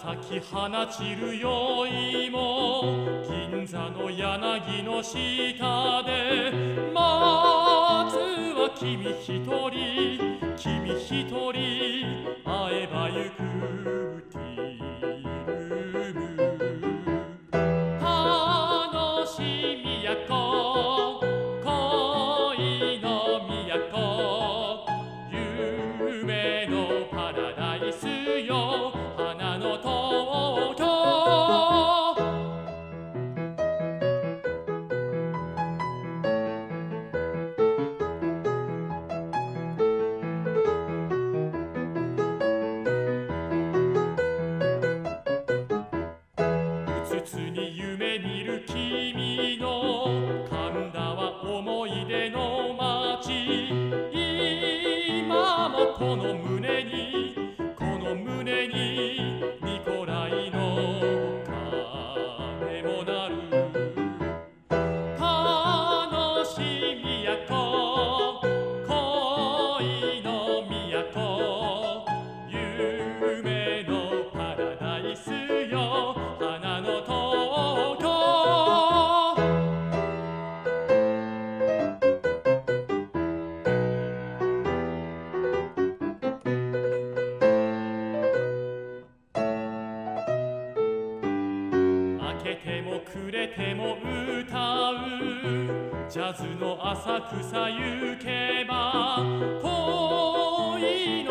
咲き花散る宵も銀座の柳の下でまずは君一人君一人会えばゆくティルム楽しみやこ恋の都夢のパラダイスよ夢見る君の神田は思い出の街今もこの胸にニコライの鐘も鳴る楽しみや恋の都夢のパラダイスよ花の塔開けてもくれても歌うジャズの浅草行けば恋の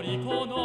踊り子の